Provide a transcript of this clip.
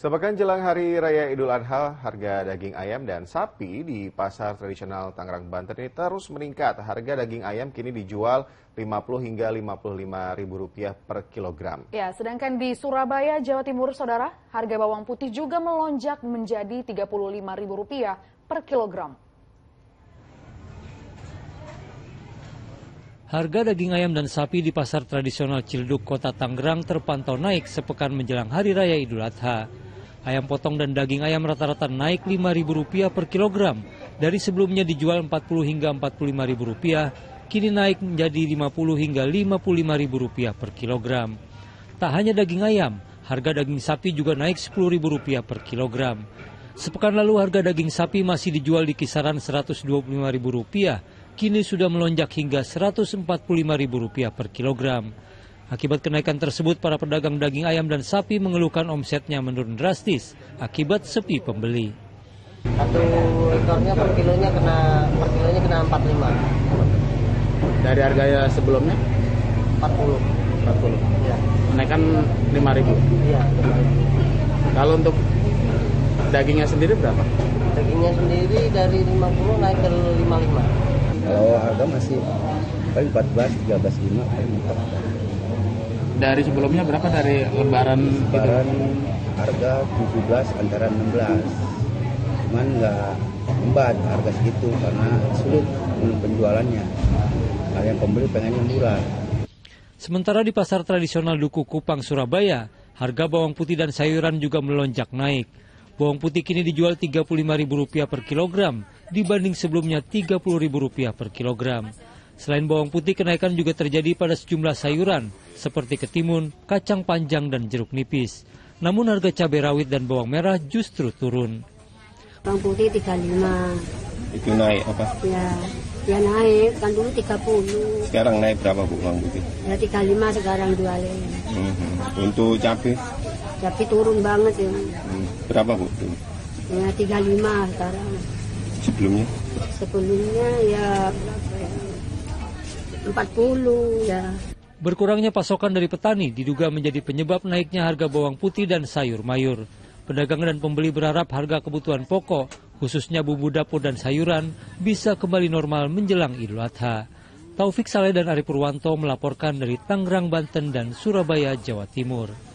Sepekan jelang Hari Raya Idul Adha, harga daging ayam dan sapi di pasar tradisional Tangerang, Banten ini terus meningkat. Harga daging ayam kini dijual Rp50 hingga Rp55.000 per kilogram. Ya, sedangkan di Surabaya, Jawa Timur, Saudara, harga bawang putih juga melonjak menjadi Rp35.000 per kilogram. Harga daging ayam dan sapi di pasar tradisional Ciledug, Kota Tangerang terpantau naik sepekan menjelang Hari Raya Idul Adha. Ayam potong dan daging ayam rata-rata naik Rp5.000 per kilogram. Dari sebelumnya dijual Rp40 hingga Rp45.000, kini naik menjadi Rp50 hingga Rp55.000 per kilogram. Tak hanya daging ayam, harga daging sapi juga naik Rp10.000 per kilogram. Sepekan lalu harga daging sapi masih dijual di kisaran Rp125.000, kini sudah melonjak hingga Rp145.000 per kilogram. Akibat kenaikan tersebut, para pedagang daging ayam dan sapi mengeluhkan omsetnya menurun drastis akibat sepi pembeli. Satu ekornya per kilonya kena 45. Dari harganya sebelumnya 40. Ya. Kenaikan 5.000. Iya. Kalau untuk dagingnya sendiri berapa? Dagingnya sendiri dari 50 naik ke 55. Kalau harga masih paling 14, 13,5. Dari sebelumnya berapa? Dari lebaran harga 17 antara 16. Cuman nggak membat harga segitu karena sulit penjualannya. Kalian pembeli pengen yang murah. Sementara di pasar tradisional Duku Kupang, Surabaya, harga bawang putih dan sayuran juga melonjak naik. Bawang putih kini dijual Rp35.000 per kilogram dibanding sebelumnya Rp30.000 per kilogram. Selain bawang putih, kenaikan juga terjadi pada sejumlah sayuran seperti ketimun, kacang panjang, dan jeruk nipis. Namun harga cabai rawit dan bawang merah justru turun. Bawang putih 35. Itu naik apa? Ya naik, kan dulu 30. Sekarang naik berapa Bu bawang putih? Ya 35 sekarang jualnya. Untuk cabai? Tapi turun banget ya. Berapa Bu? Ya 35 sekarang. Sebelumnya? Sebelumnya ya 40 ya. Berkurangnya pasokan dari petani diduga menjadi penyebab naiknya harga bawang putih dan sayur mayur. Pedagang dan pembeli berharap harga kebutuhan pokok, khususnya bumbu dapur dan sayuran, bisa kembali normal menjelang Idul Adha. Taufik Saleh dan Ari Purwanto melaporkan dari Tangerang, Banten dan Surabaya, Jawa Timur.